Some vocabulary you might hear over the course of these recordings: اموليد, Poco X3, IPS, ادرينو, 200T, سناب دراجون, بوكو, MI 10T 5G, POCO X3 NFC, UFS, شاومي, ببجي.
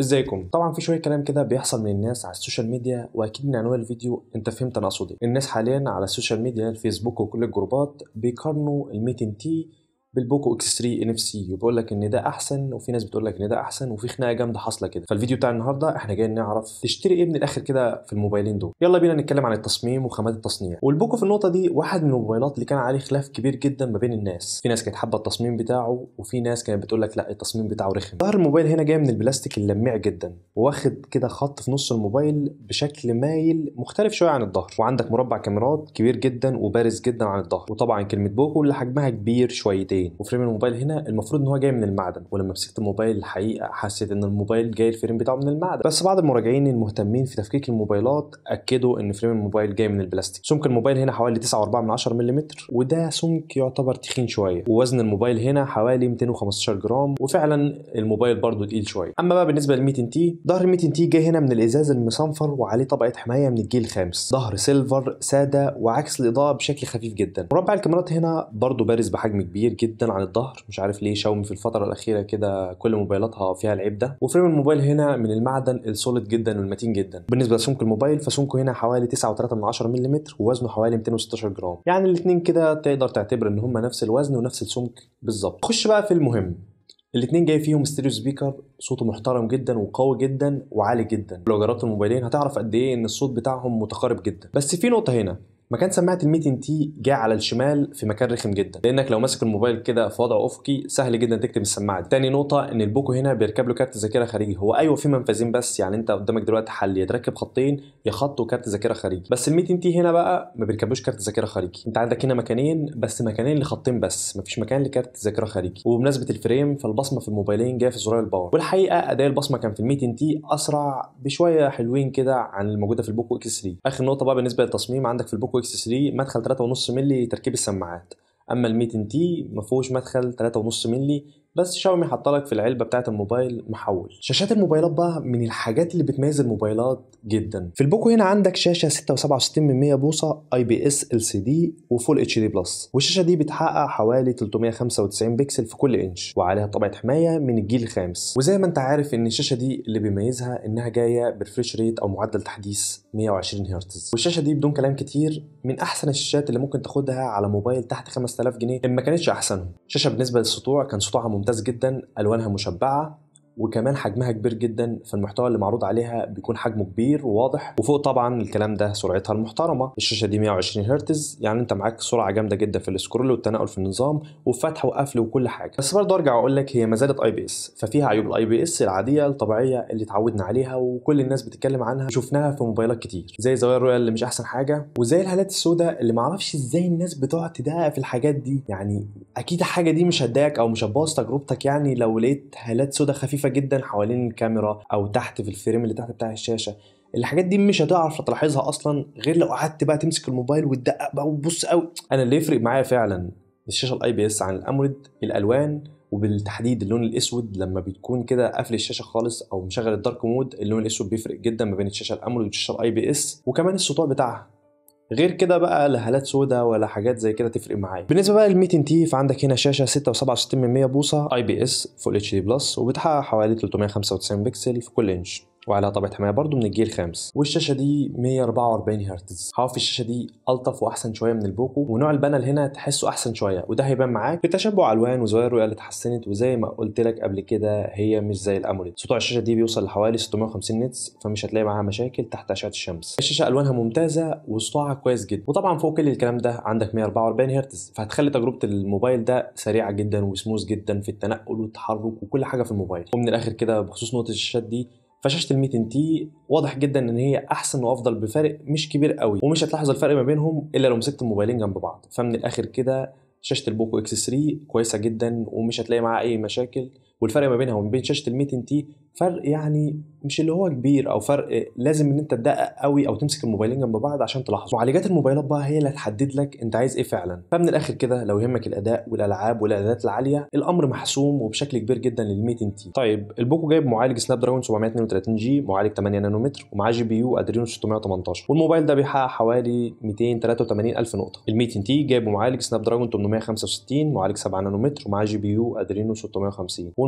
ازيكم؟ طبعا في شويه كلام كده بيحصل من الناس على السوشيال ميديا، واكيد من عنوان الفيديو انت فهمت انا اقصد ايه. الناس حاليا على السوشيال ميديا الفيسبوك وكل الجروبات بيقارنوا ال 200T بالبوكو اكس 3 ان اف سي، وبيقول لك ان ده احسن، وفي ناس بتقول لك ان ده احسن، وفي خناقه جامده حاصله كده. فالفيديو بتاع النهارده احنا جايين نعرف تشتري ايه من الاخر كده في الموبايلين دول. يلا بينا نتكلم عن التصميم وخامات التصنيع. والبوكو في النقطه دي واحد من الموبايلات اللي كان عليه خلاف كبير جدا ما بين الناس، في ناس كانت حابه التصميم بتاعه، وفي ناس كانت بتقول لك لا التصميم بتاعه رخم. ظهر الموبايل هنا جاي من البلاستيك اللميع جدا، واخد كده خط في نص الموبايل بشكل مايل مختلف شويه عن الظهر، وعندك مربع كاميرات كبير جدا وبارز جدا عن الظهر، وطبعا كلمه بوكو اللي حجمها كبير شويتين. وفريم الموبايل هنا المفروض ان هو جاي من المعدن، ولما مسكت الموبايل الحقيقه حسيت ان الموبايل جاي الفريم بتاعه من المعدن، بس بعض المراجعين المهتمين في تفكيك الموبايلات اكدوا ان فريم الموبايل جاي من البلاستيك. سمك الموبايل هنا حوالي 9.4 ملم، وده سمك يعتبر تخين شويه، ووزن الموبايل هنا حوالي 215 جرام، وفعلا الموبايل برضه تقيل شويه. اما بقى بالنسبه لل 200T، ظهر ال 200T جاي هنا من الازاز المصنفر، وعليه طبقه حمايه من الجيل الخامس، ظهر سيلفر ساده وعكس الاضاءه بشكل خفيف جدا. مربع الكاميرات هنا برضه بارز بحجم كبير جدا عن الظهر، مش عارف ليه شاومي في الفتره الاخيره كده كل موبايلاتها فيها العيب ده. وفريم الموبايل هنا من المعدن السوليد جدا والمتين جدا. بالنسبه لسمك الموبايل فسمكه هنا حوالي 9.3 ملم، ووزنه حوالي 216 جرام، يعني الاثنين كده تقدر تعتبر ان هم نفس الوزن ونفس السمك بالظبط. خش بقى في المهم، الاثنين جاي فيهم ستيريو سبيكر، صوته محترم جدا وقوي جدا وعالي جدا. لو جربت الموبايلين هتعرف قد ايه ان الصوت بتاعهم متقارب جدا. بس في نقطه هنا، مكان سماعه ال 200T جاي على الشمال في مكان رخم جدا، لانك لو ماسك الموبايل كده في وضع افقي سهل جدا تكتم السماعه دي. تاني نقطه، ان البوكو هنا بيركب له كارت ذاكره خارجي. هو ايوه في منفذين بس، يعني انت قدامك دلوقتي حل، يا تركب خطين يا خط وكارت ذاكره خارجي. بس ال 200T هنا بقى ما بيركبوش كارت ذاكره خارجي، انت عندك هنا مكانين بس، مكانين لخطين بس، مفيش مكان لكارت ذاكره خارجي. وبمناسبه الفريم فالبصمه في الموبايلين جايه في زرار الباور، والحقيقه اداء البصمه كان في ال 200T اسرع بشويه حلوين كده عن الموجوده في البوكو اكس 3. اخر نقطه بقى بالنسبه للتصميم، عندك في البوكو X3 مدخل 3.5 مللي تركيب السماعات، اما ال 200T ما فيهوش مدخل 3.5 مللي، بس شاومي حطلك في العلبه بتاعه الموبايل محول. شاشات الموبايلات بقى من الحاجات اللي بتميز الموبايلات جدا. في البوكو هنا عندك شاشه 6.67 بوصه IPS LCD وفول HD+، والشاشه دي بتحقق حوالي 395 بكسل في كل انش، وعليها طبقه حمايه من الجيل الخامس. وزي ما انت عارف ان الشاشه دي اللي بيميزها انها جايه بريفريش ريت او معدل تحديث 120 هرتز، والشاشه دي بدون كلام كتير من احسن الشاشات اللي ممكن تاخدها على موبايل تحت 5000 جنيه ان ما كانتش احسنهم. الشاشه بالنسبه للسطوع كان سطوعها ممتاز جدا، الوانها مشبعه، وكمان حجمها كبير جدا، فالمحتوى اللي معروض عليها بيكون حجمه كبير وواضح. وفوق طبعا الكلام ده سرعتها المحترمه، الشاشه دي 120 هرتز، يعني انت معاك سرعه جامده جدا في السكرول والتنقل في النظام وفتح وقفل وكل حاجه. بس برضه ارجع اقول لك هي ما زالت IPS، ففيها عيوب الIPS العاديه الطبيعيه اللي اتعودنا عليها وكل الناس بتتكلم عنها، شفناها في موبايلات كتير، زي زوايا الرؤيه اللي مش احسن حاجه، وزي الهالات السوداء اللي معرفش ازاي الناس بتقعد تدقق في الحاجات دي. يعني اكيد الحاجه دي مش هتضايقك او مش هتبوظ تجربتك، يعني لو لقيت هالات سوداء خفيفه جدا حوالين الكاميرا او تحت في الفريم اللي تحت بتاع الشاشه، الحاجات دي مش هتعرف تلاحظها اصلا غير لو قعدت بقى تمسك الموبايل وتدقق بقى وتبص قوي. انا اللي يفرق معايا فعلا الشاشه الIPS عن الاموليد الالوان، وبالتحديد اللون الاسود لما بتكون كده قافل الشاشه خالص او مشغل الدارك مود، اللون الاسود بيفرق جدا ما بين الشاشه الاموليد والشاشه الIPS، وكمان السطوع بتاعها. غير كده بقى لا هالات سودا ولا حاجات زي كده تفرق معايا. بالنسبه بقى لل 200T فعندك هنا شاشه 6.67 بوصه IPS Full HD+، وبتحقق حوالي 395 بكسل في كل انش، وعليها طبقه حمايه برضو من الجيل الخامس، والشاشه دي 144 هرتز. حواف الشاشه دي الطف واحسن شويه من البوكو، ونوع البانل هنا تحسه احسن شويه، وده هيبان معاك في تشبع الوان وزوايا الرؤيه اللي اتحسنت، وزي ما قلت لك قبل كده هي مش زي الاموليد. سطوع الشاشه دي بيوصل لحوالي 650 نتس، فمش هتلاقي معاها مشاكل تحت اشعه الشمس. الشاشه الوانها ممتازه وسطوعها كويس جدا، وطبعا فوق كل الكلام ده عندك 144 هرتز، فهتخلي تجربه الموبايل ده سريعه جدا وسموز جدا في التنقل والتحرك وكل حاجه في الموبايل. ومن الاخر كده بخصوص نقطه الشاشات دي، فشاشه ال 200T واضح جدا ان هي احسن وافضل بفرق مش كبير قوي، ومش هتلاحظ الفرق ما بينهم الا لو مسكت الموبايلين جنب بعض. فمن الاخر كده شاشه البوكو اكس 3 كويسه جدا ومش هتلاقي معاها اي مشاكل، والفرق ما بينها وما بين شاشه ال 200T فرق يعني مش اللي هو كبير، او فرق لازم ان انت تدقق قوي او تمسك الموبايلين جنب بعض عشان تلاحظه. معالجات الموبايلات بقى هي اللي هتحدد لك انت عايز ايه فعلا. فمن الاخر كده لو يهمك الاداء والالعاب والاعدادات العاليه، الامر محسوم وبشكل كبير جدا لل 200T. طيب البوكو جايب معالج سناب دراجون 732G، معالج 8 نانومتر، ومعاه GPU ادرينو 618، والموبايل ده بيحقق حوالي 283000 نقطه. ال 200T جايب معالج سناب دراجون 865، معالج 7 نانومتر، ومعاه GPU ادرينو 650،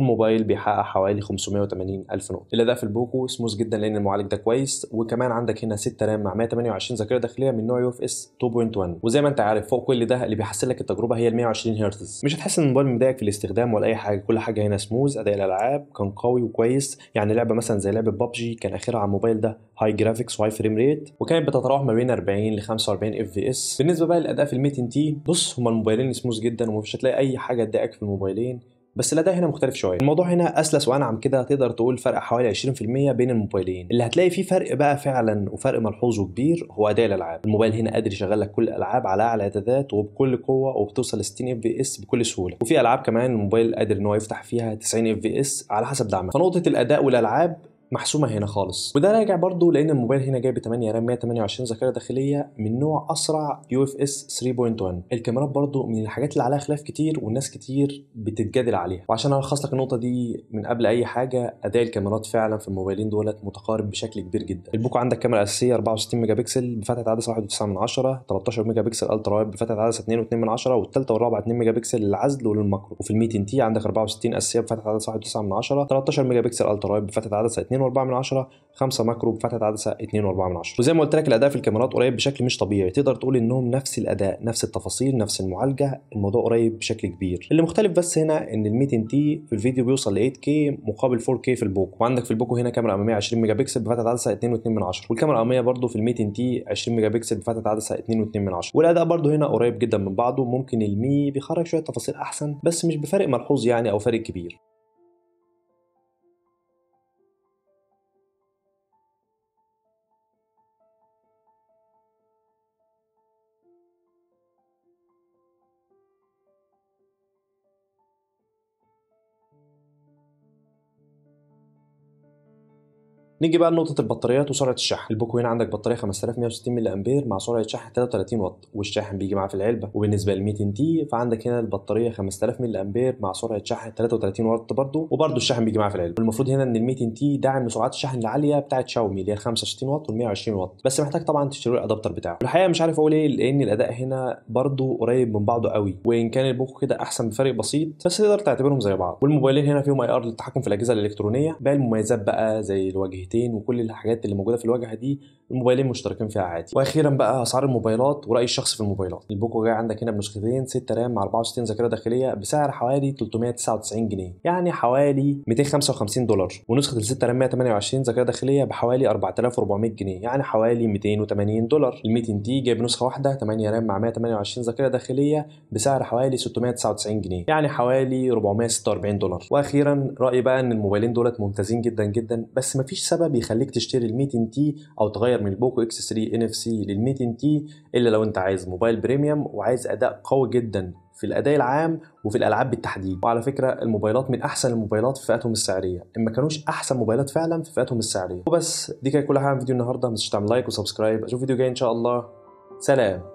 والموبايل بيحقق حوالي 580,000 نقطه. الاداء في البوكو سموث جدا لان المعالج ده كويس، وكمان عندك هنا 6 رام مع 128 ذاكره داخليه من نوع UFS 2.1، وزي ما انت عارف فوق كل ده اللي بيحسن لك التجربه هي ال 120 هرتز. مش هتحس ان الموبايل مضايقك في الاستخدام ولا اي حاجه، كل حاجه هنا سموث. اداء الالعاب كان قوي وكويس، يعني لعبه مثلا زي لعبه ببجي كان اخرها على الموبايل ده هاي جرافيكس وهاي فريم ريت، وكانت بتتراوح ما بين 40 ل 45 اف في اس. بالنسبه بقى للاداء في ال 200 تي، بص هما الموبايلين سموث جدا ومش هتلاقي اي حاجه تضايقك في الموبايلين، بس الاداء هنا مختلف شويه. الموضوع هنا اسلس وانعم كده، تقدر تقول فرق حوالي 20% بين الموبايلين. اللي هتلاقي فيه فرق بقى فعلا وفرق ملحوظ وكبير هو اداء الالعاب. الموبايل هنا قادر يشغل لك كل الالعاب على اعلى اعدادات وبكل قوه، وبتوصل ل 60 اف بي اس بكل سهوله، وفي العاب كمان الموبايل قادر ان هو يفتح فيها 90 اف بي اس على حسب دعمها. فنقطه الاداء والالعاب محسومه هنا خالص، وده راجع برضو لان الموبايل هنا جايب 8 رام 128 ذاكره داخليه من نوع اسرع UFS 3.1. الكاميرات برضو من الحاجات اللي عليها خلاف كتير والناس كتير بتتجادل عليها، وعشان الخص لك النقطه دي من قبل اي حاجه، اداء الكاميرات فعلا في الموبايلين دولت متقارب بشكل كبير جدا. البوكو عندك كاميرا اساسيه 64 ميجا بكسل بفتحه عدسه 1.9، 13 ميجا بكسل الترا وايد بفتحه عدسه 2.2، والثالثه والرابعه 2 ميجا بكسل للعزل وللماكرو. وفي ال200 تي عندك 64 اساسيه بفتحه عدسه 1.9، 13 ميجا بكسل الترا وايد بفتحه عدسه 2.4، 5 ماكرو بفتحه عدسه 2.4. وزي ما قلت لك الاداء في الكاميرات قريب بشكل مش طبيعي، تقدر تقول انهم نفس الاداء نفس التفاصيل نفس المعالجه، الموضوع قريب بشكل كبير. اللي مختلف بس هنا ان ال200 تي في الفيديو بيوصل ل 8K مقابل 4K في البوكو. وعندك في البوكو هنا كاميرا اماميه 20 ميجا بكسل بفتحه عدسه 2.2، والكاميرا الاماميه برده في ال200 تي 20 ميجا بكسل بفتحه عدسه 2.2. والاداء برده هنا قريب جدا من بعضه، ممكن المي بيخرج شويه تفاصيل احسن بس مش بفرق ملحوظ يعني او فرق كبير. نيجي بقى لنقطة البطاريات وسرعة الشحن. البوكو هنا عندك بطارية 5160 ملي امبير مع سرعة شحن 33 واط، والشاحن بيجي معاه في العلبة. وبالنسبة لل 200 تي فعندك هنا البطارية 5000 ملي امبير مع سرعة شحن 33 واط برضه، وبرضه الشاحن بيجي معاه في العلبة. والمفروض هنا ان ال 200 تي داعم لسرعات الشحن العالية بتاعة شاومي اللي هي 65 واط وال 120 واط، بس محتاج طبعا تشتروا الادابتر بتاعه. والحقيقة مش عارف اقول ايه لان الاداء هنا برضه قريب من بعضه قوي، وان كان البوكو كده احسن بفرق بسيط بس تقدر تعتبرهم زي بعض. والموبايلين هنا فيهم IR للتحكم في الاجهزة الالكترونية. باقي المميزات بقى زي الواجهتين وكل الحاجات اللي موجوده في الواجهه دي الموبايلين مشتركين فيها عادي. واخيرا بقى اسعار الموبايلات ورايي الشخصي في الموبايلات. البوكو جاي عندك هنا بنسختين 6 رام مع 64 ذاكره داخليه بسعر حوالي 399 جنيه، يعني حوالي $255، ونسخه ال 6 رام 128 ذاكره داخليه بحوالي 4400 جنيه، يعني حوالي $280. ال 200 تي جايب نسخه واحده 8 رام مع 128 ذاكره داخليه بسعر حوالي 699 جنيه، يعني حوالي $446. واخيرا رايي بقى ان الموبايلين دولت ممتازين جدا جدا، بس مفيش سبب يخليك تشتري ال 200 تي او تغير من البوكو X3 NFC لل 200 تي الا لو انت عايز موبايل بريميوم وعايز اداء قوي جدا في الاداء العام وفي الالعاب بالتحديد. وعلى فكره الموبايلات من احسن الموبايلات في فئاتهم السعريه، ان ما كانوش احسن موبايلات فعلا في فئاتهم السعريه. وبس دي كانت كل حاجه في فيديو النهارده، ما تنسوش تعمل لايك وسبسكرايب. اشوف فيديو جاي ان شاء الله، سلام.